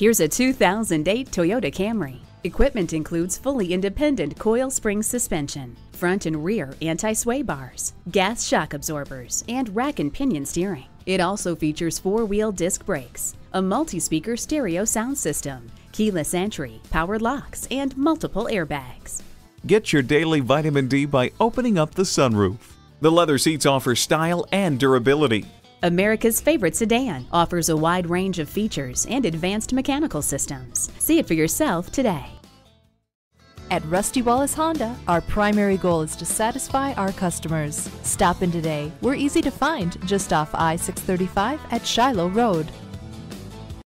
Here's a 2008 Toyota Camry. Equipment includes fully independent coil spring suspension, front and rear anti-sway bars, gas shock absorbers, and rack and pinion steering. It also features four-wheel disc brakes, a multi-speaker stereo sound system, keyless entry, power locks, and multiple airbags. Get your daily vitamin D by opening up the sunroof. The leather seats offer style and durability. America's favorite sedan offers a wide range of features and advanced mechanical systems. See it for yourself today. At Rusty Wallis Honda, our primary goal is to satisfy our customers. Stop in today. We're easy to find just off I-635 at Shiloh Road.